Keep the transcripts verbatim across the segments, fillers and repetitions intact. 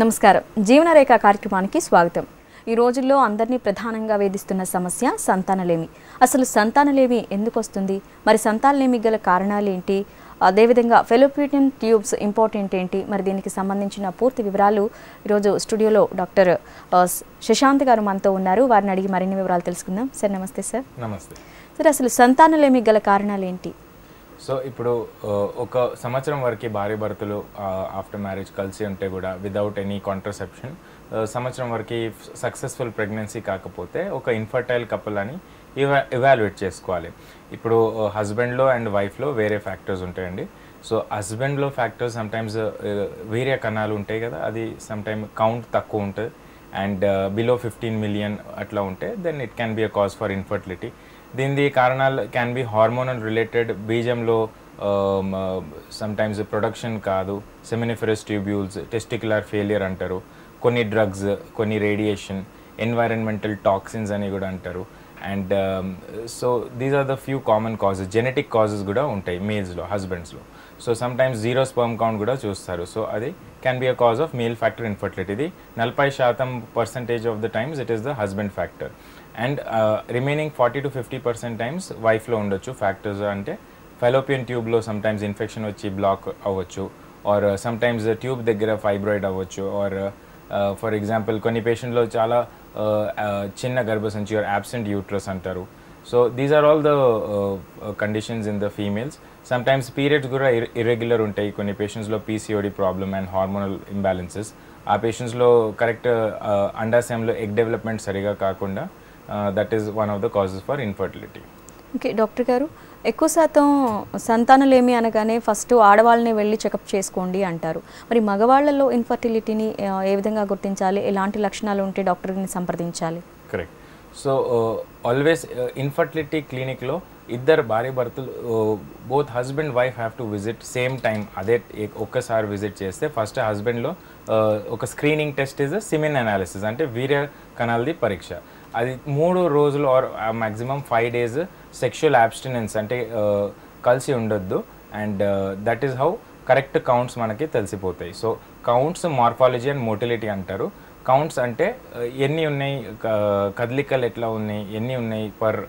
నమస్కారం జీవనరేఖ కార్యక్రమానికి స్వాగతం. ఈ రోజుల్లో అందర్నీ ప్రధానంగా వేధిస్తున్న సమస్య సంతానలేమి. అసలు సంతానలేమి ఎందుకు వస్తుంది? మరి సంతానలేమి గల కారణాలు ఏంటి? అదే విధంగా ఫెలోపియన్ ట్యూబ్స్ ఇంపార్టెంట్ ఏంటి? మరి దీనికి సంబంధించిన పూర్తి వివరాలు ఈ రోజు స్టూడియోలో డాక్టర్ శశాంత్ గారు మనతో ఉన్నారు. వారిని అడిగి మరిన్ని వివరాలు తెలుసుకుందాం. సార్ నమస్తే. సార్ నమస్తే. సార్ అసలు సంతానలేమి గల కారణాలు ఏంటి? సో ఇప్పుడు ఒక సంవత్సరం వరకు భార్య భర్తలు ఆఫ్టర్ మ్యారేజ్ కలిసి ఉంటే కూడా విదౌట్ ఎనీ కాంట్రసెప్షన్ సంవత్సరం వరకు సక్సెస్ఫుల్ ప్రెగ్నెన్సీ కాకపోతే ఒక ఇన్ఫర్టైల్ కపుల్ అని ఇవా ఇవాల్యుయేట్ చేసుకోవాలి. ఇప్పుడు హస్బెండ్లో అండ్ వైఫ్లో వేరే ఫ్యాక్టర్స్ ఉంటాయండి. సో హస్బెండ్లో ఫ్యాక్టర్స్ సమ్టైమ్స్ వేరే కణాలు ఉంటాయి కదా, అది సమ్టైమ్ కౌంట్ తక్కువ ఉంటుంది అండ్ బిలో ఫిఫ్టీన్ మిలియన్ అట్లా ఉంటే then it can be a cause for infertility. దీని కారణాలు క్యాన్ బి హార్మోనల్ రిలేటెడ్, బీజంలో సమ్టైమ్స్ ప్రొడక్షన్ కాదు, సెమినిఫెరస్ ట్యూబ్యూల్స్, టెస్టిక్యులర్ ఫెయిలియర్ అంటారు, కొన్ని డ్రగ్స్, కొన్ని రేడియేషన్, ఎన్వైరన్మెంటల్ టాక్సిన్స్ అని కూడా అంటారు. And so these are the few common causes. Genetic causes కూడా ఉంటాయి మేల్స్లో, హస్బెండ్స్లో. So sometimes zero sperm count కూడా చూస్తారు. సో అది can be a cause of male factor infertility. ఇది నలభై శాతం percentage of the times it is the husband factor and remaining forty to fifty percent times వైఫ్లో ఉండొచ్చు. ఫ్యాక్టర్స్ అంటే fallopian ట్యూబ్లో సమ్టైమ్స్ ఇన్ఫెక్షన్ వచ్చి బ్లాక్ అవ్వచ్చు, ఆర్ సమ్టైమ్స్ ట్యూబ్ దగ్గర ఫైబ్రాయిడ్ అవ్వచ్చు, ఆర్ ఫర్ ఎగ్జాంపుల్ కొన్ని పేషెంట్లో చాలా చిన్న గర్భసంచి ఆర్ యాబ్సెంట్ యూట్రస్ అంటారు. So these are all the conditions in the females. Sometimes periods కూడా ఇర్ ఇర్రెగ్యులర్ ఉంటాయి. కొన్ని పేషెంట్స్లో PCOD problem and hormonal imbalances, ఆ పేషెంట్స్లో కరెక్ట్ అండాశయంలో ఎగ్ డెవలప్మెంట్ సరిగా కాకుండా that is one of the causes for infertility. Okay doctor గారు, ఎక్కువ శాతం సంతానలేమి అనగానే ఫస్ట్ ఆడవాళ్ళనే వెళ్ళి చెకప్ చేసుకోండి అంటారు. మరి మగవాళ్ళలో ఇన్ఫర్టిలిటీని ఏ విధంగా గుర్తించాలి? ఎలాంటి లక్షణాలు ఉంటే డాక్టర్ని సంప్రదించాలి? కరెక్ట్. సో ఆల్వేస్ ఇన్ఫర్టిలిటీ క్లినిక్లో ఇద్దరు భార్య భర్తలు, both husband wife have to visit same time. అదే ఒక్కసారి విజిట్ చేస్తే ఫస్ట్ హస్బెండ్లో ఒక screening test is semen analysis, అంటే వీర్య కణాలది పరీక్ష. అది మూడు రోజులు or maximum five days sexual abstinence అంటే కలిసి ఉండొద్దు. And that is how correct counts మనకి తెలిసిపోతాయి. So counts morphology and motility అంటారు. కౌంట్స్ అంటే ఎన్ని ఉన్నాయి, కదలికలు ఎట్లా ఉన్నాయి, ఎన్ని ఉన్నాయి పర్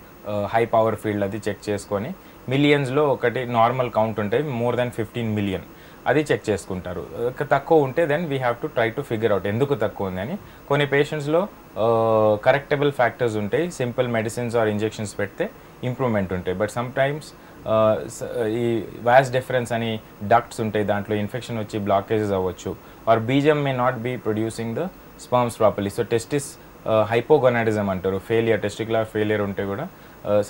హై పవర్ ఫీల్డ్ అది చెక్ చేసుకొని, మిలియన్స్లో ఒకటి నార్మల్ కౌంట్ ఉంటాయి మోర్ దాన్ ఫిఫ్టీన్ మిలియన్, అది చెక్ చేసుకుంటారు. తక్కువ ఉంటే then we have to try to figure out ఎందుకు తక్కువ ఉంది అని. కొన్ని పేషెంట్స్లో కరెక్టబుల్ ఫ్యాక్టర్స్ ఉంటాయి, సింపుల్ మెడిసిన్స్ ఆర్ ఇంజెక్షన్స్ పెడితే ఇంప్రూవ్మెంట్ ఉంటాయి. బట్ సమ్టైమ్స్ ఈ వ్యాస్ డిఫరెన్స్ అని డక్ట్స్ ఉంటాయి, దాంట్లో ఇన్ఫెక్షన్ వచ్చి బ్లాకేజెస్ అవ్వచ్చు, ఆర్ బీజం may not be producing the sperms properly. So testis hypogonadism అంటారు, ఫెయిలియర్, టెస్టిక్యులర్ ఫెయిలియర్ ఉంటే కూడా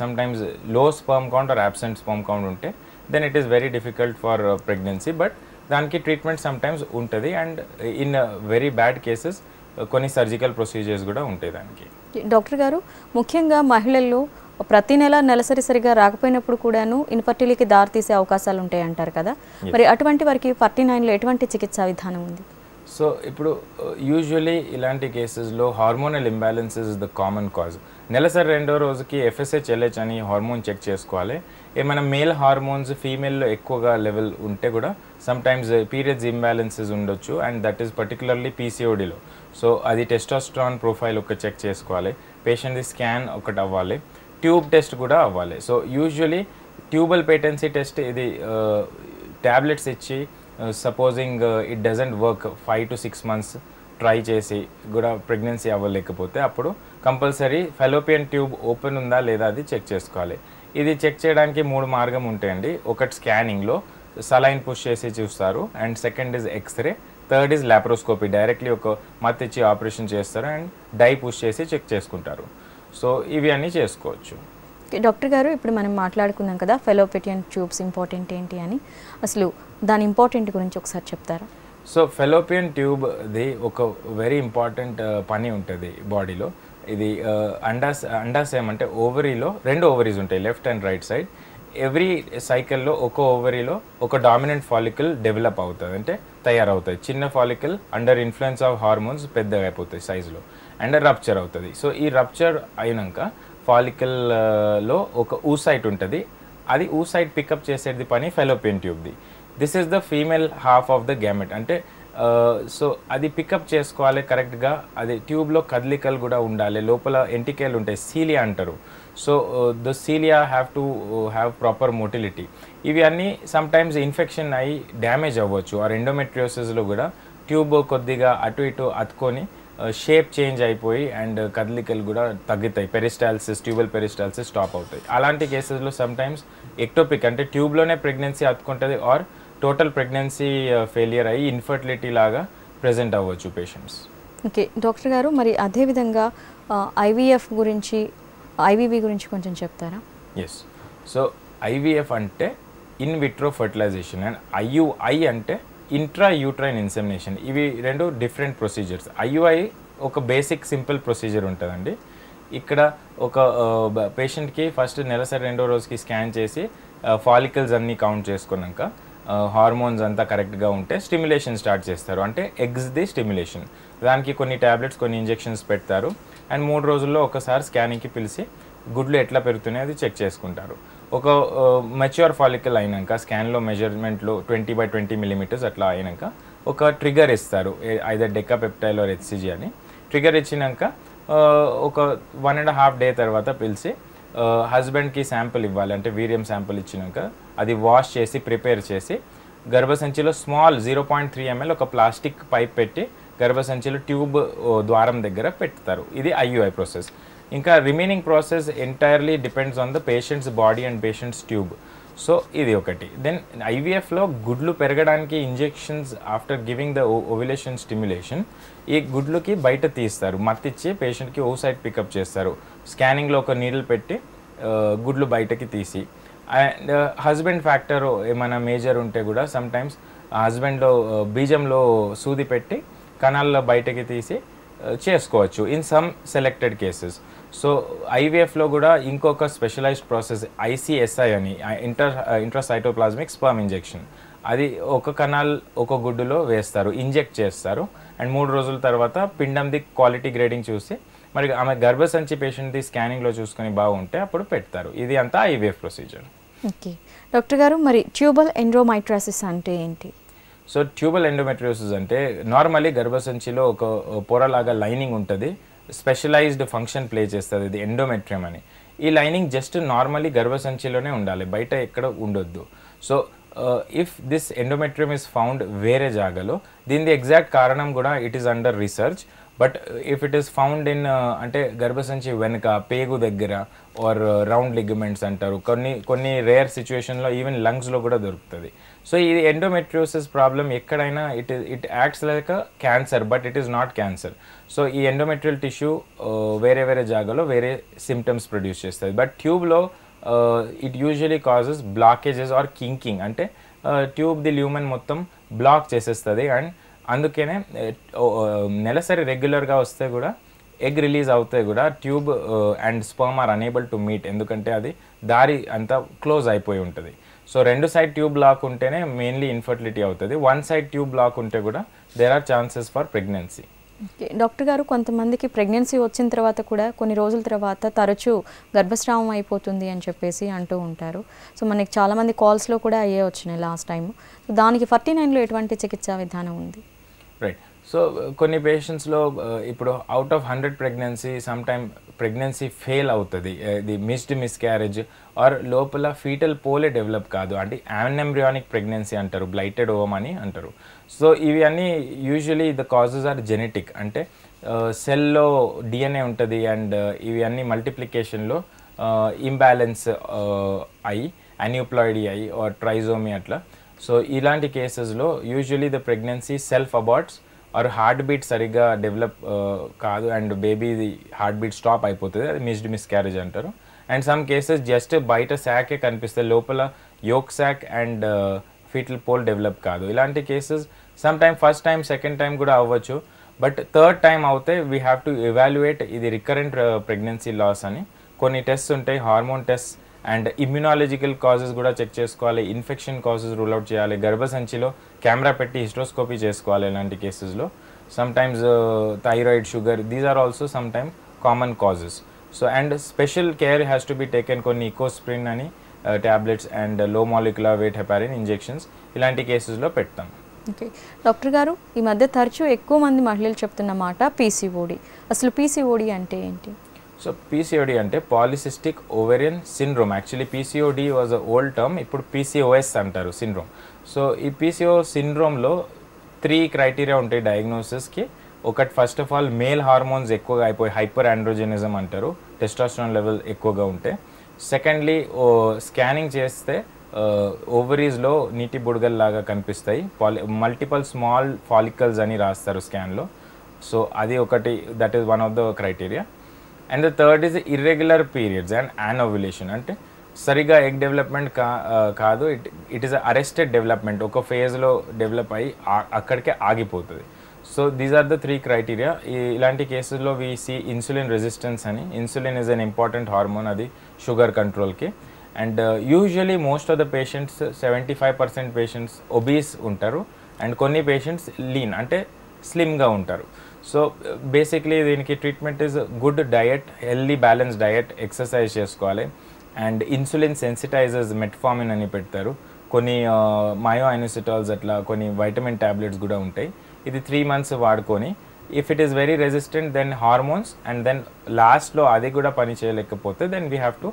sometimes low sperm count or absent sperm count ఉంటే then it is very difficult for uh, pregnancy. But దానికి treatment sometimes ఉంటుంది and in very bad cases కొన్ని surgical procedures కూడా ఉంటాయి దానికి. డాక్టర్ గారు, ముఖ్యంగా మహిళల్లో ప్రతి నెల నెలసరిసరిగా రాకపోయినప్పుడు కూడాను ఇన్ఫర్టిలిటీకి దారితీసే అవకాశాలు ఉంటాయి అంటారు కదా, మరి అటువంటి వారికి ఫార్టీ నైన్లో ఎటువంటి చికిత్సా విధానం ఉంది? సో ఇప్పుడు యూజువలీ ఇలాంటి కేసెస్లో hormonal imbalances is the common cause. నెలసరి రెండో రోజుకి ఎఫ్ఎస్హెచ్, ఎల్హెచ్ అని హార్మోన్ చెక్ చేసుకోవాలి. ఏమైనా మేల్ హార్మోన్స్ ఫీమేల్లో ఎక్కువగా లెవెల్ ఉంటే కూడా సమ్టైమ్స్ పీరియడ్స్ ఇంబ్యాలెన్సెస్ ఉండొచ్చు అండ్ దట్ ఈస్ పర్టికులర్లీ పీసీఓడీలో. సో అది టెస్టోస్ట్రాన్ ప్రొఫైల్ ఒక చెక్ చేసుకోవాలి, పేషెంట్ది స్కాన్ ఒకటి అవ్వాలి, ట్యూబ్ టెస్ట్ కూడా అవ్వాలి. So usually tubal patency test ఇది ట్యాబ్లెట్స్ ఇచ్చి supposing it doesn't work five to six months try చేసి కూడా ప్రెగ్నెన్సీ అవ్వలేకపోతే అప్పుడు కంపల్సరీ ఫెలోపియన్ ట్యూబ్ ఓపెన్ ఉందా లేదా అది చెక్ చేసుకోవాలి. ఇది చెక్ చేయడానికి మూడు మార్గం ఉంటాయండి. ఒకటి స్కానింగ్లో సలైన్ పుష్ చేసి చూస్తారు and second is X-ray, third is laparoscopy, directly ఒక మత్తు ఇచ్చి ఆపరేషన్ చేస్తారు అండ్ డై పుష్ చేసి చెక్ చేసుకుంటారు. సో ఇవి అన్నీ చేసుకోవచ్చు. డాక్టర్ గారు, ఇప్పుడు మనం మాట్లాడుకున్నాం కదా ఫెలోపియన్ ట్యూబ్స్ ఇంపార్టెంట్ ఏంటి అని, అసలు దాని ఇంపార్టెంట్ గురించి ఒకసారి చెప్తారా? సో ఫెలోపియన్ ట్యూబ్ది ఒక వెరీ ఇంపార్టెంట్ పని ఉంటుంది బాడీలో. ఇది అండాస్ అండాశయం అంటే ఓవరీలో రెండు ఓవరీస్ ఉంటాయి, left and right side. Every సైకిల్లో ఒక ఓవరీలో ఒక డామినెంట్ ఫాలికల్ డెవలప్ అవుతుంది, అంటే తయారవుతాయి. చిన్న follicle under influence of hormones పెద్దగా అయిపోతాయి సైజులో అండ్ రప్చర్ అవుతుంది. సో ఈ రప్చర్ అయినాక ఫాలికల్లో ఒక ఊసైట్ ఉంటుంది, అది ఊసైట్ పికప్ చేసేది పని ఫెలోపియన్ ట్యూబ్ది. This is the female half of the gamete, అంటే సో అది పికప్ చేసుకోవాలి కరెక్ట్గా. అది ట్యూబ్లో కదలికలు కూడా ఉండాలి, లోపల ఎంటికలు ఉంటాయి, సీలియా అంటారు. So the cilia have to have proper motility. ఇవి అన్నీ సమ్టైమ్స్ ఇన్ఫెక్షన్ అయ్యి డ్యామేజ్ అవ్వచ్చు. ఆ ఎండోమెట్రియోసిస్లో కూడా ట్యూబ్ కొద్దిగా అటు ఇటు అతుకొని షేప్ చేంజ్ అయిపోయి అండ్ కదలికలు కూడా తగ్గుతాయి, పెరిస్టాల్సిస్, ట్యూబల్ పెరిస్టాల్సిస్ స్టాప్ అవుతాయి. అలాంటి కేసెస్లో సమ్టైమ్స్ ఎక్టోపిక్ అంటే ట్యూబ్లోనే ప్రెగ్నెన్సీ అతుకుంటుంది ఆర్ టోటల్ ప్రెగ్నెన్సీ ఫెయిలియర్ అయ్యి ఇన్ఫర్టిలిటీ లాగా ప్రెజెంట్ అవ్వచ్చు పేషెంట్స్. ఓకే డాక్టర్ గారు, మరి అదేవిధంగా ఐవీఎఫ్ గురించి, ఐవీవి గురించి కొంచెం చెప్తారా? ఎస్, సో ఐవీఎఫ్ అంటే in vitro fertilisation and IUI అంటే ఇంట్రా యూట్రైన్ ఇన్సెమినేషన్. ఇవి రెండు డిఫరెంట్ ప్రొసీజర్స్. ఐయుఐ ఒక బేసిక్ సింపుల్ ప్రొసీజర్ ఉంటుందండి. ఇక్కడ ఒక పేషెంట్కి ఫస్ట్ నెలసరి రెండో రోజుకి స్కాన్ చేసి ఫాలికల్స్ అన్నీ కౌంట్ చేసుకున్నాక హార్మోన్స్ అంతా కరెక్ట్గా ఉంటే స్టిమ్యులేషన్ స్టార్ట్ చేస్తారు, అంటే ఎగ్స్ ది స్టిమ్యులేషన్. దానికి కొన్ని ట్యాబ్లెట్స్, కొన్ని ఇంజెక్షన్స్ పెడతారు అండ్ మూడు రోజుల్లో ఒకసారి స్కానింగ్కి పిలిచి గుడ్లు ఎట్లా పెరుగుతున్నాయి అది చెక్ చేసుకుంటారు. ఒక మెచ్యూర్ ఫాలికల్ అయినాక స్కాన్లో మెజర్మెంట్లో ట్వంటీ బై ట్వంటీ మిలీమీటర్స్ అట్లా అయినాక ఒక ట్రిగర్ ఇస్తారు, either Decapeptyl or HCG అని. ట్రిగర్ ఇచ్చినాక ఒక వన్ అండ్ హాఫ్ డే తర్వాత పిలిచి హస్బెండ్కి శాంపుల్ ఇవ్వాలి, అంటే వీర్యం శాంపుల్ ఇచ్చినాక అది వాష్ చేసి ప్రిపేర్ చేసి గర్భసంచిలో small zero point three M L plastic pipe పెట్టి గర్భసంచిలో ట్యూబ్ ద్వారం దగ్గర పెడతారు. ఇది ఐయుఐ ప్రాసెస్. ఇంకా remaining process entirely depends on the patients body and patients tube. So ఇది ఒకటి. దెన్ ఐవీఎఫ్లో గుడ్లు పెరగడానికి injections after giving the ovulation stimulation ఈ గుడ్లుకి బయట తీస్తారు, మత్తిచ్చి పేషెంట్కి ఓ సైడ్ పికప్ చేస్తారు, స్కానింగ్లో ఒక నీడిల్ పెట్టి గుడ్లు బయటకి తీసి. అండ్ హస్బెండ్ ఫ్యాక్టర్ ఏమైనా మేజర్ ఉంటే కూడా సమ్టైమ్స్ హస్బెండ్లో బీజంలో సూది పెట్టి కణాల్లో బయటకి తీసి చేసుకోవచ్చు in some selected cases. So ఐవీఎఫ్లో కూడా ఇంకొక స్పెషలైజ్డ్ ప్రాసెస్ ఐసీఎస్ఐ అని, ఇంటర్ ఇంట్రాసైటోప్లాస్మిక్ స్పర్మ్ ఇంజెక్షన్. అది ఒక కణాల్ ఒక గుడ్డులో వేస్తారు, ఇంజెక్ట్ చేస్తారు అండ్ మూడు రోజుల తర్వాత పిండంది క్వాలిటీ గ్రేడింగ్ చూసి మరి ఆమె గర్భసంచి పేషెంట్ది స్కానింగ్లో చూసుకొని బాగుంటే అప్పుడు పెడతారు. ఇది అంతా ఐవీఎఫ్ ప్రొసీజర్. ఓకే డాక్టర్ గారు, మరి ట్యూబల్ ఎండోమైట్రాసిస్ అంటే ఏంటి? సో ట్యూబల్ ఎండోమెట్రియోసిస్ అంటే నార్మల్లీ గర్భసంచిలో ఒక పొరలాగా లైనింగ్ ఉంటుంది, స్పెషలైజ్డ్ ఫంక్షన్ ప్లే చేస్తుంది, ఇది ఎండోమెట్రియం అని. ఈ లైనింగ్ జస్ట్ నార్మల్లీ గర్భసంచిలోనే ఉండాలి, బయట ఎక్కడ ఉండొద్దు. So if this endometrium is found వేరే జాగాలో, దీని ఎగ్జాక్ట్ కారణం కూడా it is under research. But if it is found in అంటే గర్భసంచి వెనుక పేగు దగ్గర ఆర్ రౌండ్ లిగమెంట్స్ అంటారు, కొన్ని కొన్ని రేర్ సిచ్యువేషన్లో ఈవెన్ లంగ్స్లో కూడా దొరుకుతుంది. సో ఇది ఎండోమెట్రియోసిస్ ప్రాబ్లం ఎక్కడైనా it it acts like cancer, but it is not cancer. So ఈ ఎండోమెట్రియల్ టిష్యూ వేరే వేరే జాగాలో వేరే సిమ్టమ్స్ ప్రొడ్యూస్ చేస్తుంది. బట్ ట్యూబ్లో it usually causes blockages or kinking, అంటే ట్యూబ్ ది ల్యూమన్ మొత్తం బ్లాక్ చేసేస్తుంది. అండ్ అందుకనే నెలసరి రెగ్యులర్గా వస్తే కూడా ఎగ్ రిలీజ్ అవుతే కూడా tube and sperm are unable to meet, ఎందుకంటే అది దారి అంతా క్లోజ్ అయిపోయి ఉంటుంది. సో రెండు సైడ్ ట్యూబ్ బ్లాక్ ఉంటేనే మెయిన్లీ ఇన్ఫర్టిలిటీ అవుతుంది, వన్ సైడ్ ట్యూబ్ బ్లాక్ ఉంటే కూడా there are chances for pregnancy. Okay doctor గారు, కొంతమందికి ప్రెగ్నెన్సీ వచ్చిన తర్వాత కూడా కొన్ని రోజుల తర్వాత తరచూ గర్భస్రావం అయిపోతుంది అని చెప్పేసి అంటూ ఉంటారు. సో మనకి చాలామంది కాల్స్లో కూడా అయ్యే వచ్చినాయి లాస్ట్ టైం. సో దానికి ఫార్టీ నైన్లో ఎటువంటి చికిత్సా విధానం ఉంది? రైట్, సో కొన్ని పేషెంట్స్లో ఇప్పుడు out of hundred pregnancy sometime pregnancy fail అవుతుంది, ఇది మిస్డ్ మిస్క్యారేజ్ ఆర్ లోపల ఫీటల్ పోలే డెవలప్ కాదు, అంటే అన్ఎంబ్రియానిక్ ప్రెగ్నెన్సీ అంటారు, బ్లైటెడ్ ఓవమ్ అని అంటారు. సో ఇవి అన్నీ usually the causes are genetic, అంటే సెల్లో డిఎన్ఏ ఉంటుంది అండ్ ఇవి అన్నీ మల్టిప్లికేషన్లో ఇంబ్యాలెన్స్ అయ్యి అన్యూప్లాయిడీ అయ్యి ఆర్ ట్రైజోమీ అట్లా. సో ఇలాంటి కేసెస్లో usually the pregnancy self aborts or heart beat సరిగ్గా డెవలప్ కాదు అండ్ బేబీది హార్ట్ బీట్ స్టాప్ అయిపోతుంది, అది మిస్డ్ మిస్క్యారేజ్ అంటారు. అండ్ సమ్ కేసెస్ జస్ట్ బయట శాకే కనిపిస్తాయి, లోపల yolk sac and fetal pole develop కాదు. ఇలాంటి cases some time first time second time కూడా అవ్వచ్చు, బట్ థర్డ్ టైం అవుతే వీ హ్యావ్ టు ఎవాల్యుయేట్ ఇది రికరెంట్ ప్రెగ్నెన్సీ లాస్ అని. కొన్ని టెస్ట్ ఉంటాయి, hormone test and immunological causes కూడా చెక్ చేసుకోవాలి, ఇన్ఫెక్షన్ కాజెస్ రూల్ అవుట్ చేయాలి, గర్భసంచిలో కెమెరా పెట్టి హిస్ట్రోస్కోపీ చేసుకోవాలి. ఇలాంటి కేసెస్లో sometimes thyroid, sugar, these are also sometime common causes. So and special care has to be taken. కొన్ని ఈకోస్ప్రిన్ అని tablets and low molecular weight heparin injections ఇలాంటి కేసెస్లో పెడతాం. Okay. Doctor Garu, ee madhya tarchu ekko mandi mahilalu cheptunna maata P C O D. Asalu P C O D ante enti? So P C O D ante polycystic ovarian syndrome. Actually P C O D was an old term. Ippudu P C O S antaru syndrome. So ee P C O S syndrome lo three criteria untayi diagnosis ki. Okat first of all male hormones ekkoga ayipoyi hyperandrogenism antaru. Testosterone level ekkoga unte. Secondly oh, scanning chesthe Uh, ovaries lo neeti budugal laga kanipistayi multiple small follicles ani rastaru scan lo, so adi okati, that is one of the criteria. And the third is the irregular periods and anovulation, ante sariga egg development ka uh, kaadu, it it is a arrested development, oka phase lo develop ayi akkarke agipothadi. So these are the three criteria. Ilanti cases lo we see insulin resistance ani, insulin is an important hormone adi sugar control ki. And uh, usually most of the patients, seventy-five percent patients obese untaru and konni patients lean ante slim ga untaru. So uh, basically the treatment is a good diet, healthy balanced diet, exercise chesukovali, and insulin sensitizers metformin ani pettaru, konni uh, myoinositols atla konni vitamin tablets kuda untayi. Idi three months vaadukoni, if it is very resistant then hormones, and then last lo adi kuda pani cheyalekapothe then we have to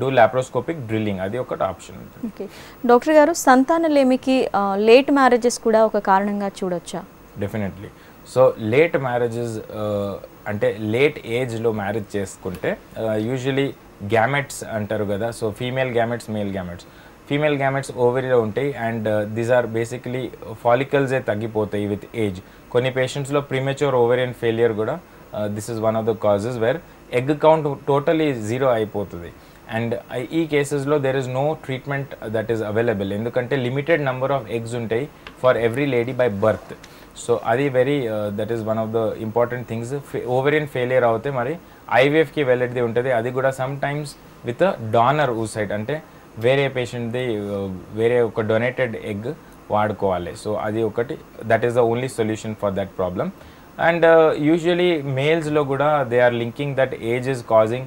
do laparoscopic drilling. Adi okati option. Okay. Doctor Garu, Santana Lemiki uh, late marriages kuda oka karananga chudocha? Definitely. So late marriages uh, ante late age lo marriage cheskunte uh, usually gametes antaru kada, so female gametes, male gametes. Female gametes ovary lo untayi, and uh, these are basically follicles e taggipotayi with age. Konni patients lo premature ovarian failure kuda, uh, this is one of the causes where egg count totally zero ayipothadi. And ee cases lo there is no treatment that is available, endukante limited number of eggs untayi for every lady by birth. So adi very uh, that is one of the important things. Ovarian failure avute mari I V F ki velleddi untadi, adi kuda sometimes with a donor oocyte, ante vere patient di uh, vere oka donated egg vaadkovali. So adi okati, that is the only solution for that problem. And uh, usually males lo kuda they are linking that age is causing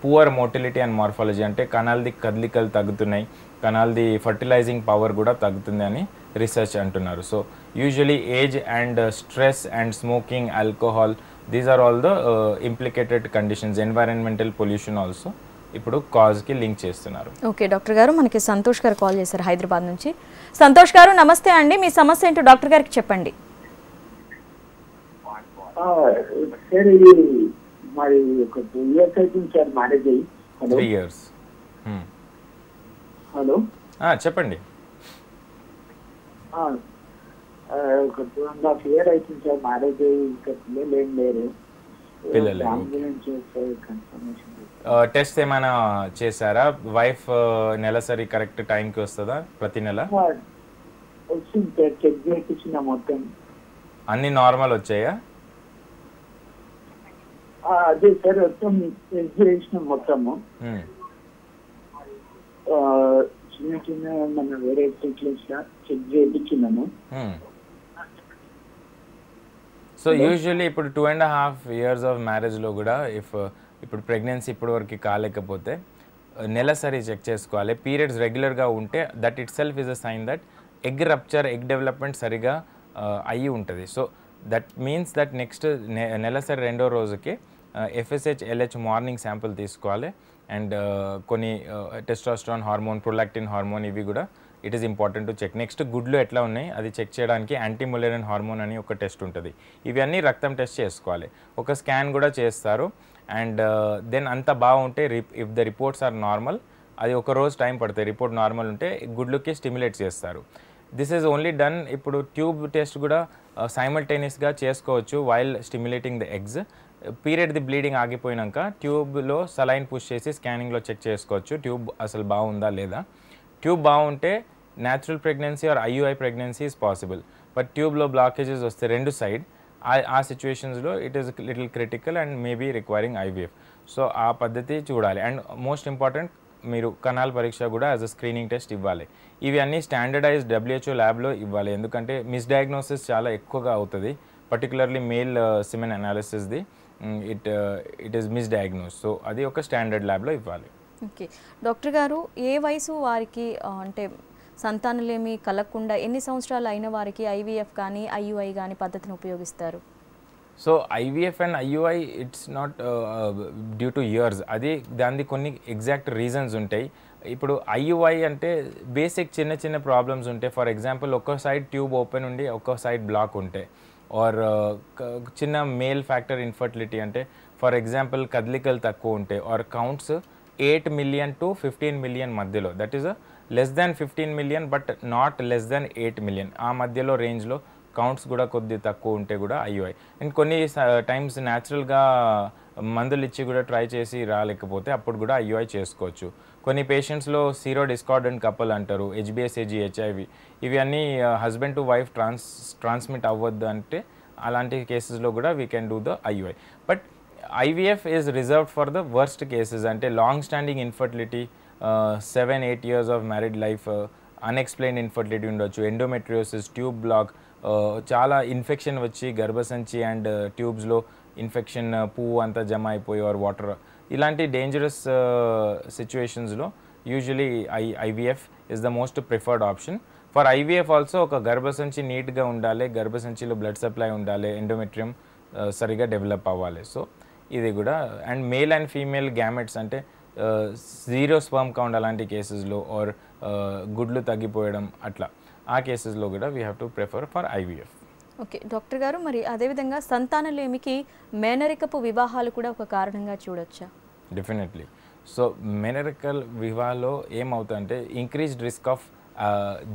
poor motility and morphology, ante kanaldi kadlikal taggutunnai, kanaldi fertilizing power kuda taggutundi ani research antunnaru. So usually age and uh, stress and smoking, alcohol, these are all the uh, implicated conditions. Environmental pollution also ippudu cause ki link chestunnaru. Okay Doctor Garu, manaki Santosh garu call chesaru Hyderabad nunchi. Santosh garu namaste andi, mee samasya ento doctor gariki cheppandi. Ah seri మరి ఒక two years అవుతుంది sir marriage అయ్యి. Hello three years. Hello చెప్పండి. ఒక two and half year అవుతుంది sir marriage అయ్యి, ఇంకా పిల్లలు ఏం లేరు. టెస్ట్ ఏమైనా చేశారా? వైఫ్ నెలసరి కరెక్ట్ టైంకి వస్తుందా? ప్రతి నెల వచ్చింది సార్, చెక్ చేయించిన మొత్తం అన్ని నార్మల్ వచ్చాయా? అదే సార్ మొత్తం చేసిన మొత్తము చిన్న చిన్న మన వేరే చెక్ చేయించినాము. సో యూజువలీ ఇప్పుడు two and half years of marriage లో కూడా ఇఫ్ ఇప్పుడు ప్రెగ్నెన్సీ ఇప్పటి వరకు కాలేకపోతే నెలసరి చెక్ చేసుకోవాలి. పీరియడ్స్ రెగ్యులర్గా ఉంటే that it self is a sign that egg rupture, egg development సరిగా అయ్యి ఉంటుంది. So that means that next నెలసరి రెండో రోజుకి F S H, L H morning sample తీసుకోవాలి. అండ్ కొన్ని టెస్టోస్టెరాన్ హార్మోన్, ప్రొలాక్టిన్ హార్మోన్ ఇవి కూడా it is important to check. Next గుడ్లు ఎట్లా ఉన్నాయి అది చెక్ చేయడానికి యాంటీములేరియన్ హార్మోన్ అని ఒక టెస్ట్ ఉంటుంది. ఇవన్నీ రక్తం టెస్ట్ చేసుకోవాలి. ఒక స్కాన్ కూడా చేస్తారు. అండ్ దెన్ అంతా బాగుంటే if the reports are normal, అది ఒక రోజు టైం పడుతుంది. రిపోర్ట్ నార్మల్ ఉంటే గుడ్లుకి స్టిమ్యులేట్ చేస్తారు. This is only done. ఇప్పుడు ట్యూబ్ టెస్ట్ కూడా సైమల్టేనియస్గా చేసుకోవచ్చు while stimulating the eggs. Period the bleeding ఆగిపోయినాక ట్యూబ్లో సలైన్ పుష్ చేసి స్కానింగ్లో చెక్ చేసుకోవచ్చు ట్యూబ్ అసలు బాగుందా లేదా. ట్యూబ్ బాగుంటే natural pregnancy or I U I pregnancy is possible. But ట్యూబ్లో బ్లాకేజెస్ వస్తే రెండు సైడ్ ఆ సిచ్యువేషన్స్లో it is little critical and maybe requiring I V F. So ఆ పద్ధతి చూడాలి. అండ్ మోస్ట్ ఇంపార్టెంట్ మీరు కణాల పరీక్ష కూడా యాజ్ అ స్క్రీనింగ్ టెస్ట్ ఇవ్వాలి. ఇవి అన్నీ స్టాండర్డైజ్డ్ W H O ల్యాబ్లో ఇవ్వాలి. ఎందుకంటే మిస్డయాగ్నోసిస్ చాలా ఎక్కువగా అవుతుంది, పర్టికులర్లీ మేల్ సిమెన్ అనాలిసిస్ది it it is misdiagnose. So అది ఒక స్టాండర్డ్ ల్యాబ్లో ఇవ్వాలి. ఓకే డాక్టర్ గారు, ఏ వయసు వారికి అంటే సంతానలేమి కలగకుండా ఎన్ని సంవత్సరాలు అయిన వారికి ఐవీఎఫ్ గాని ఐయూఐ గాని పద్ధతిని ఉపయోగిస్తారు? So IVF and IUI it's not due to years, అది దాని కొన్ని ఎగ్జాక్ట్ రీజన్స్ ఉంటాయి. ఇప్పుడు ఐయూఐ అంటే బేసిక్ చిన్న చిన్న ప్రాబ్లమ్స్ ఉంటాయి. ఫర్ ఎగ్జాంపుల్, ఒక్క సైడ్ ట్యూబ్ ఓపెన్ ఉండి ఒక్క సైడ్ బ్లాక్ ఉంటాయి, ఆర్ చిన్న మేల్ ఫ్యాక్టర్ ఇన్ఫర్టిలిటీ అంటే ఫర్ ఎగ్జాంపుల్ కదలికలు తక్కువ ఉంటాయి, or counts eight million to fifteen million మధ్యలో, that is less than fifteen million but not less than eight million ఆ మధ్యలో రేంజ్లో కౌంట్స్ కూడా కొద్ది తక్కువ ఉంటే కూడా ఐయూఐ. అండ్ కొన్ని టైమ్స్ న్యాచురల్గా మందులు ఇచ్చి కూడా ట్రై చేసి రాలేకపోతే అప్పుడు కూడా ఐయూఐ చేసుకోవచ్చు. కొన్ని పేషెంట్స్లో సీరో డిస్కార్డెంట్ కపుల్ అంటారు, హెచ్బిఎస్ఏజీ, హెచ్ఐవి, ఇవి అన్నీ husband to wife trans transmit అవ్వద్దు అంటే అలాంటి కేసెస్లో కూడా we can do the IUI. But IVF is reserved for the worst cases, అంటే long standing infertility, seven eight years of married life, unexplained infertility ఉండొచ్చు, ఎండోమెట్రియోసిస్, ట్యూబ్ బ్లాక్, చాలా infection వచ్చి గర్భసంచి అండ్ ట్యూబ్స్లో ఇన్ఫెక్షన్ పువ్వు అంతా జమ అయిపోయి ఆర్ వాటర్, ఇలాంటి డేంజరస్ సిచ్యువేషన్స్లో usually I IVF is the most preferred option. For IVF also ఒక గర్భసంచి నీట్గా ఉండాలి, గర్భసంచిలో బ్లడ్ సప్లై ఉండాలి, ఎండోమెట్రియం సరిగా డెవలప్ అవ్వాలి. సో ఇది కూడా and male and female gametes అంటే జీరో స్పర్మ్ కౌంట్ అలాంటి కేసెస్లో ఆర్ గుడ్లు తగ్గిపోయడం అట్లా ఆ కేసెస్లో కూడా we have to prefer for IVF. Okay doctor గారు, మరి అదేవిధంగా సంతానలేమికి మేనరికపు వివాహాలు కూడా ఒక కారణంగా చూడొచ్చా? డెఫినెట్లీ. సో మేనరికల్ వివాహంలో ఏమవుతుందంటే increased risk of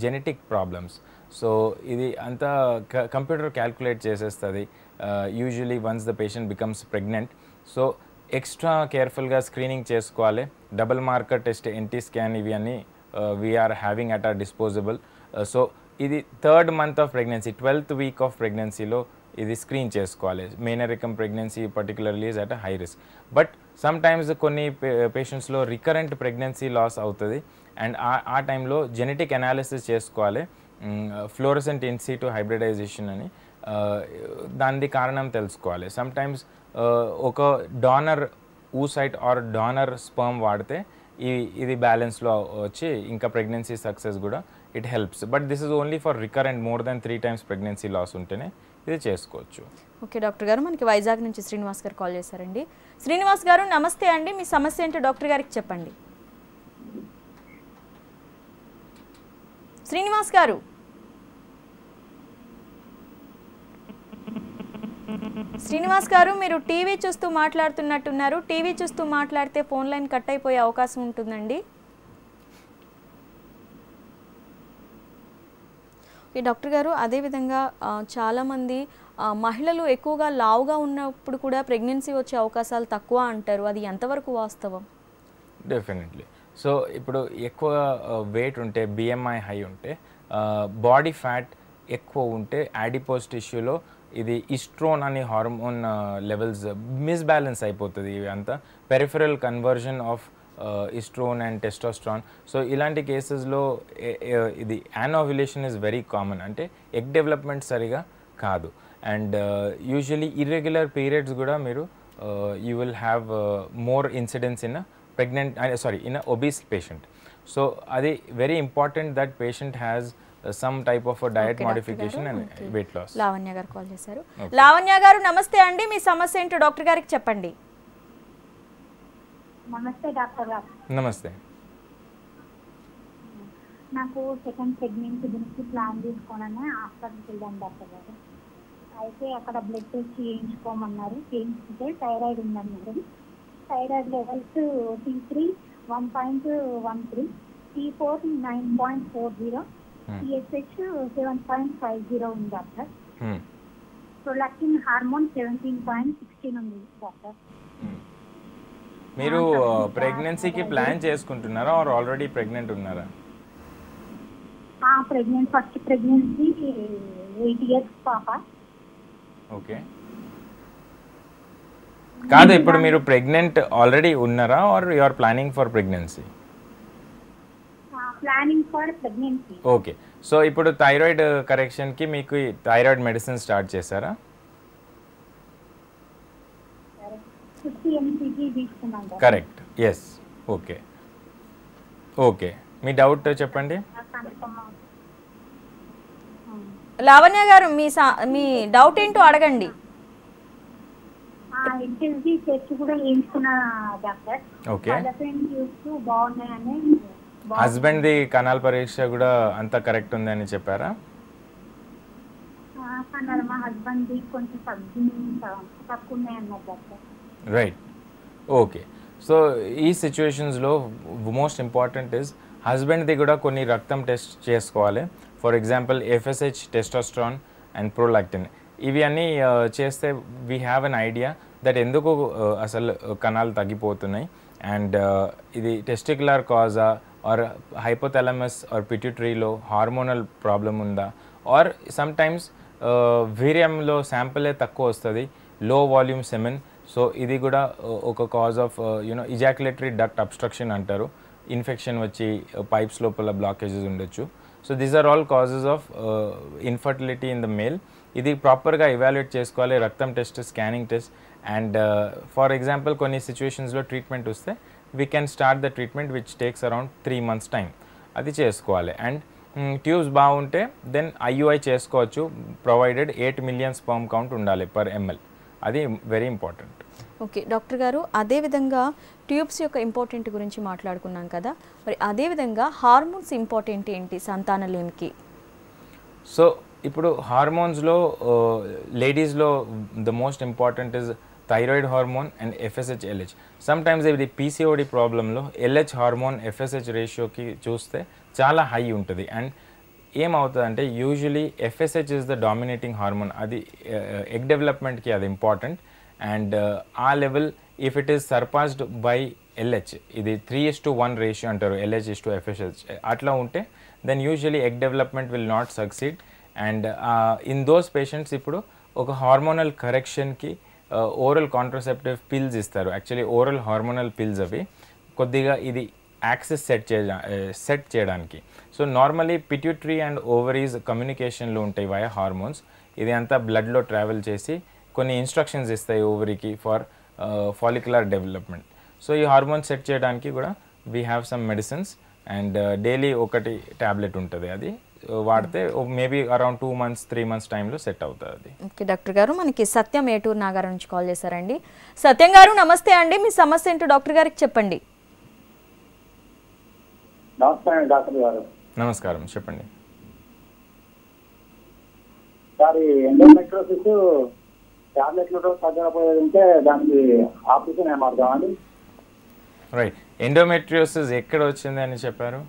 genetic problems. So ఇది అంతా కంప్యూటర్ క్యాల్కులేట్ చేసేస్తుంది usually once the patient becomes pregnant. So extra కేర్ఫుల్గా స్క్రీనింగ్ చేసుకోవాలి, double marker test, NT scan, ఇవి అన్నీ we are having at are disposable. So ఇది third month of pregnancy, twelfth week of ప్రెగ్నెన్సీలో ఇది స్క్రీన్ చేసుకోవాలి. మేనరికం pregnancy particularly is at high risk. But some times కొన్ని పేషెంట్స్లో రికరెంట్ ప్రెగ్నెన్సీ లాస్ అవుతుంది, అండ్ ఆ టైంలో జెనెటిక్ అనాలిసిస్ చేసుకోవాలి, ఫ్లోరసెంట్ ఇన్సిటు హైబ్రిడైజేషన్ అని, దాని కారణం తెలుసుకోవాలి. సమ్ టైమ్స్ ఒక donor oocyte or donor sperm వాడితే ఈ ఇది బ్యాలెన్స్లో వచ్చి ఇంకా ప్రెగ్నెన్సీ సక్సెస్ కూడా it helps. But this is only for recurrent more than three times pregnancy loss ఉంటేనే ఇది చేసుకోవచ్చు. ఓకే డాక్టర్ గారు, మనకి వైజాగ్ నుంచి శ్రీనివాస్ గారు కాల్ చేశారండి. శ్రీనివాస్ గారు నమస్తే అండి, మీ సమస్య ఏంటో డాక్టర్ గారికి చెప్పండి. శ్రీనివాస్ గారు, శ్రీనివాస్ గారు మీరు టీవీ చూస్తూ మాట్లాడుతున్నట్టున్నారు, టీవీ చూస్తూ మాట్లాడితే ఫోన్ లైన్ కట్ అయిపోయే అవకాశం ఉంటుందండి. ఈ డాక్టర్ గారు, అదేవిధంగా చాలామంది మహిళలు ఎక్కువగా లావుగా ఉన్నప్పుడు కూడా ప్రెగ్నెన్సీ వచ్చే అవకాశాలు తక్కువ అంటారు, అది ఎంతవరకు వాస్తవం? డెఫినెట్లీ. సో ఇప్పుడు ఎక్కువ వెయిట్ ఉంటే, బిఎంఐ హై ఉంటే, బాడీ ఫ్యాట్ ఎక్కువ ఉంటే యాడిపోస్ టిష్యూలో ఇది ఈస్ట్రోన్ అనే హార్మోన్ లెవెల్స్ మిస్బ్యాలెన్స్ అయిపోతుంది. ఇవి అంతా peripheral conversion of estrone and testosterone. So ఇలాంటి కేసెస్లో ఇది యానోవ్యులేషన్ ఈజ్ వెరీ కామన్, అంటే ఎగ్ డెవలప్మెంట్ సరిగా కాదు. అండ్ యూజువలీ ఇర్రెగ్యులర్ పీరియడ్స్ కూడా మీరు you will have more incidence in a pregnant sorry in a obese patient. So అది very important that patient has some type of diet modification and weight loss. Lavanya గారు call చేశారు. లావణ్య గారు నమస్తే అండి, మీ సమస్య ఏంటో డాక్టర్ గారికి చెప్పండి. నమస్తే డాక్టర్ గారు. నమస్తే. నాకు సెకండ్ ప్రెగ్నెన్సీ గురించి ప్లాన్ చేసుకోవాలని హాస్పిటల్కి వెళ్ళాను డాక్టర్ గారు. అయితే అక్కడ బ్లడ్ టెస్ట్ చేయించుకోమన్నారు, చేయించుకుంటే థైరాయిడ్ ఉందన్నారు. Thyroid levels T three one point one three T four nine point four zero TSH seven point five zero ఉంది doctor. Prolactin hormone seventeen point sixteen ఉంది డాక్టర్. మీరు ప్రెగ్నెన్సీకి ప్లాన్ చేసుకుంటున్నారా ఆర్ ఆల్రెడీ ప్రెగ్నెంట్ ఉన్నారా? ఆ pregnant first pregnancy eight years పాప. Okay కాదు, ఇప్పుడు మీరు ప్రెగ్నెంట్ ఆల్రెడీ ఉన్నారా or you are planning for pregnancy? Planning for pregnancy. Okay, so ఇప్పుడు థైరాయిడ్ కరెక్షన్ కి మీకు థైరాయిడ్ మెడిసిన్ స్టార్ట్ చేశారా? కరెక్ట్. ఎస్. ఓకే ఓకే, మీ డౌట్ చెప్పండి. లావణ్య గారు మీ మీ డౌట్ ఏంటో అడగండి. ఇంటెన్సివ్ చెక్ కూడా చేయించుకున్నా డాక్టర్. ఓకే. అలసెన్ యూస్ బాగున్నాయని హస్బెండ్ ది కణాల పరీక్ష కూడా అంత కరెక్ట్ ఉంది అని చెప్పారా? ఆ కణాల మా హస్బెండ్ ది కొంచెం తక్కువ ఉన్నాయి అన్నారు డాక్టర్. రైట్. ఓకే. సో ఈ సిచ్యువేషన్స్లో మోస్ట్ ఇంపార్టెంట్ ఇస్ హస్బెండ్ది కూడా కొన్ని రక్తం టెస్ట్ చేసుకోవాలి. For example FSH, testosterone and prolactin, ఇవి అన్నీ చేస్తే we have an idea that ఎందుకు అసలు కణాలు తగ్గిపోతున్నాయి అండ్ ఇది టెస్టిక్యులర్ కాజా ఆర్ హైపోథాలమస్ ఆర్ పిట్యూటరీలో హార్మోనల్ ప్రాబ్లం ఉందా ఆర్ సమ్టైమ్స్ వీర్యంలో శాంపులే తక్కువ వస్తుంది, లో వాల్యూమ్ సెమెన్, సో ఇది కూడా ఒక cause of you know ejaculatory duct obstruction అంటారు, ఇన్ఫెక్షన్ వచ్చి పైప్స్ లోపల బ్లాకేజెస్ ఉండొచ్చు. So these are all causes of infertility in the male. ఇది ప్రాపర్గా ఇవాల్యుయేట్ చేసుకోవాలి, రక్తం test, scanning test and for example కొన్ని సిచ్యువేషన్స్లో ట్రీట్మెంట్ వస్తే we can start the treatment which takes around three months time, అది చేసుకోవాలి. అండ్ ట్యూబ్స్ బాగుంటే దెన్ ఐయుఐ చేసుకోవచ్చు, provided eight million sperm count ఉండాలి పర్ ఎంఎల్, అది వెరీ ఇంపార్టెంట్. ఓకే డాక్టర్ గారు, అదేవిధంగా ట్యూబ్స్ యొక్క ఇంపార్టెంట్ గురించి మాట్లాడుకున్నాం కదా, మరి అదేవిధంగా హార్మోన్స్ ఇంపార్టెంట్ ఏంటి సంతానలేమికి? సో ఇప్పుడు హార్మోన్స్లో లేడీస్లో the most important is thyroid hormone and FSH, LH. Sometimes ఇది పీసీఓడి ప్రాబ్లంలో ఎల్హెచ్ హార్మోన్ ఎఫ్ఎస్హెచ్ రేషియోకి చూస్తే చాలా హై ఉంటుంది. అండ్ ఏమవుతుందంటే usually FSH is the dominating hormone, అది ఎగ్ డెవలప్మెంట్కి అది ఇంపార్టెంట్. అండ్ ఆ level if it is surpassed by LH, ఇది three is to one ratio అంటారు, ఎల్హెచ్ ఇస్ టు ఎఫ్ఎస్హెచ్, అట్లా ఉంటే then usually egg development will not succeed. And in those patients ఇప్పుడు ఒక హార్మోనల్ కరెక్షన్కి ఓరల్ కాంట్రసెప్టివ్ పిల్స్ ఇస్తారు, actually oral hormonal pills అవి కొద్దిగా ఇది యాక్సెస్ సెట్ చే సెట్ చేయడానికి. So normally pituitary and ovaries కమ్యూనికేషన్లో ఉంటాయి వయా హార్మోన్స్, ఇది అంతా బ్లడ్లో ట్రావెల్ చేసి కొన్ని ఇన్స్ట్రక్షన్స్ ఇస్తాయి ఓవరీకి ఫర్ ఫాలిక్యులర్ డెవలప్మెంట్. సో ఈ హార్మోన్స్ సెట్ చేయడానికి కూడా we have some medicines and daily ఒకటి ట్యాబ్లెట్ ఉంటుంది, అది వాడితే maybe around two months three months టైంలో సెట్ అవుతుంది అది. ఓకే డాక్టర్ గారు, మనకి సత్యం ఏటూరు నాగారు నుంచి కాల్ చేశారండి. సత్యం గారు నమస్తే అండి, మీ సమస్య ఏంటో డాక్టర్ గారికి చెప్పండి. నమస్కారం డాక్టర్ గారు. నమస్కారం, చెప్పండి. సారీ ఎండోమెట్రోసిస్ టాబ్లెట్లు తగ్గకపోయేది ఉంటే దానికి ఆపరేషన్ ఏమవుతామండి? రైట్. ఎండోమెట్రియోసిస్ ఎక్కడ వచ్చింది అని చెప్పారు?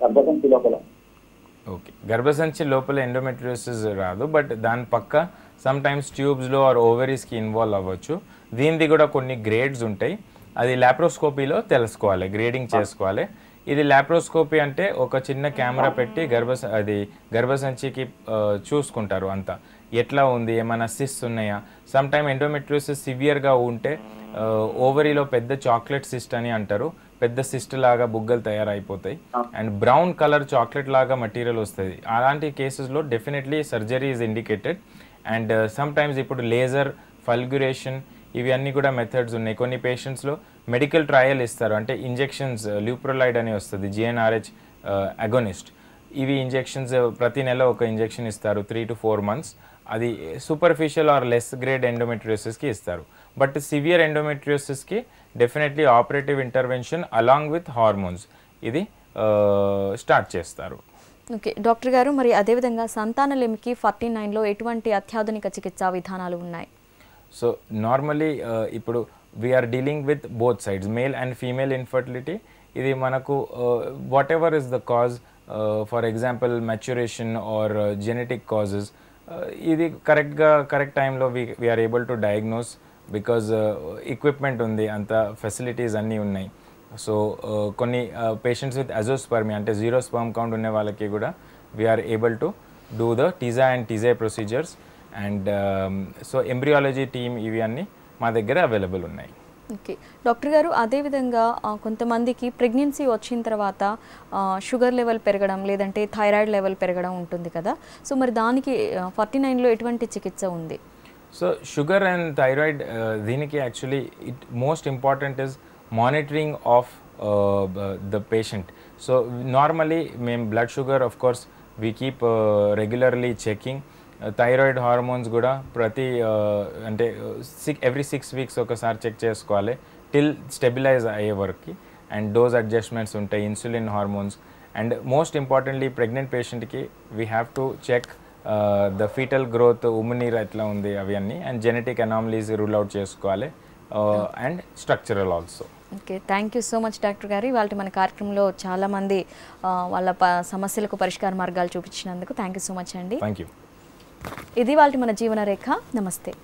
గర్భసంచి లోపల. ఓకే, గర్భసంచి లోపల ఎండోమెట్రియోసిస్ రాదు, బట్ దాని పక్క సమ్ టైమ్స్ ట్యూబ్స్లో ఆర్ ఓవరీస్కి ఇన్వాల్వ్ అవ్వచ్చు. దీనిది కూడా కొన్ని గ్రేడ్స్ ఉంటాయి, అది లాప్రోస్కోపీలో తెలుసుకోవాలి, గ్రేడింగ్ చేసుకోవాలి. ఇది లాప్రోస్కోపీ అంటే ఒక చిన్న కెమెరా పెట్టి గర్భ అది గర్భసంచికి చూసుకుంటారు అంతా, ఎట్లా ఉంది, ఏమైనా సిస్ ఉన్నాయా. సమ్టైమ్ ఎండోమెట్రియోసిస్ సివియర్గా ఉంటే ఓవరీలో పెద్ద చాక్లెట్ సిస్ట్ అని అంటారు, పెద్ద సిస్ట్ లాగా బుగ్గలు తయారైపోతాయి అండ్ బ్రౌన్ కలర్ చాక్లెట్ లాగా మెటీరియల్ వస్తుంది. అలాంటి కేసెస్లో definitely surgery is indicated. And sometimes ఇప్పుడు లేజర్, ఫల్గురేషన్, ఇవి అన్నీ కూడా మెథడ్స్ ఉన్నాయి. కొన్ని పేషెంట్స్లో మెడికల్ ట్రయల్ ఇస్తారు, అంటే ఇంజెక్షన్స్, ల్యూప్రోలైడ్ అని వస్తుంది, జిఎన్ఆర్హెచ్ అగోనిస్ట్, ఇవి ఇంజెక్షన్స్ ప్రతి నెల ఒక ఇంజెక్షన్ ఇస్తారు త్రీ టు ఫోర్ మంత్స్ అది సూపర్ఫిషియల్ ఆర్ లెస్ గ్రేడ్ ఎండోమెట్రియోసిస్కి ఇస్తారు. బట్ సివియర్ ఎండోమెట్రియోసిస్కి definitely operative intervention along with hormones ఇది స్టార్ట్ చేస్తారు. ఓకే డాక్టర్ గారు, మరి అదేవిధంగా సంతానలేమికి ఫార్టీ నైన్లో ఎటువంటి అత్యాధునిక చికిత్సా విధానాలు ఉన్నాయి? సో నార్మలీ ఇప్పుడు we are dealing with both sides, male and female infertility. ఇది మనకు whatever is the cause, for example maturation or genetic causes, ఇది కరెక్ట్గా కరెక్ట్ టైంలో we we are able to diagnose because equipment ఉంది, అంత ఫెసిలిటీస్ అన్నీ ఉన్నాయి. సో కొన్ని పేషెంట్స్ విత్ అజోస్పర్మి అంటే జీరో స్పర్మ్ కౌంట్ ఉండే వాళ్ళకి కూడా we are able to do the TESA and TESA procedures. And so embryology team ఇవి అన్నీ మా దగ్గర అవైలబుల్ ఉన్నాయి. ఓకే డాక్టర్ గారు, అదేవిధంగా కొంతమందికి ప్రెగ్నెన్సీ వచ్చిన తర్వాత షుగర్ లెవెల్ పెరగడం లేదంటే థైరాయిడ్ లెవెల్ పెరగడం ఉంటుంది కదా, సో మరి దానికి ఫార్టీ నైన్లో ఎటువంటి చికిత్స ఉంది? సో షుగర్ అండ్ థైరాయిడ్ దీనికి actually it most important is monitoring of uh, the patient. So normally, I mean, blood sugar, of course, we keep uh, regularly checking. Uh, thyroid hormones guda prati uh, ante uh, every six weeks okasari check cheskovali till stabilize ayye work ki, and dose adjustments untai, insulin hormones, and most importantly pregnant patient ki we have to check uh, the fetal growth, umanir etla undi avanni, and genetic anomalies rule out cheskovali, uh, and structural also. Okay, thank you so much, Doctor Gari. While to mana karyakramlo chaala mandi valla samasyaలకు పరిష్కార మార్గాలు చూపించినందుకు thank you so much andi. Thank you. ఇది వాళ్ళ మన జీవన రేఖ. నమస్తే.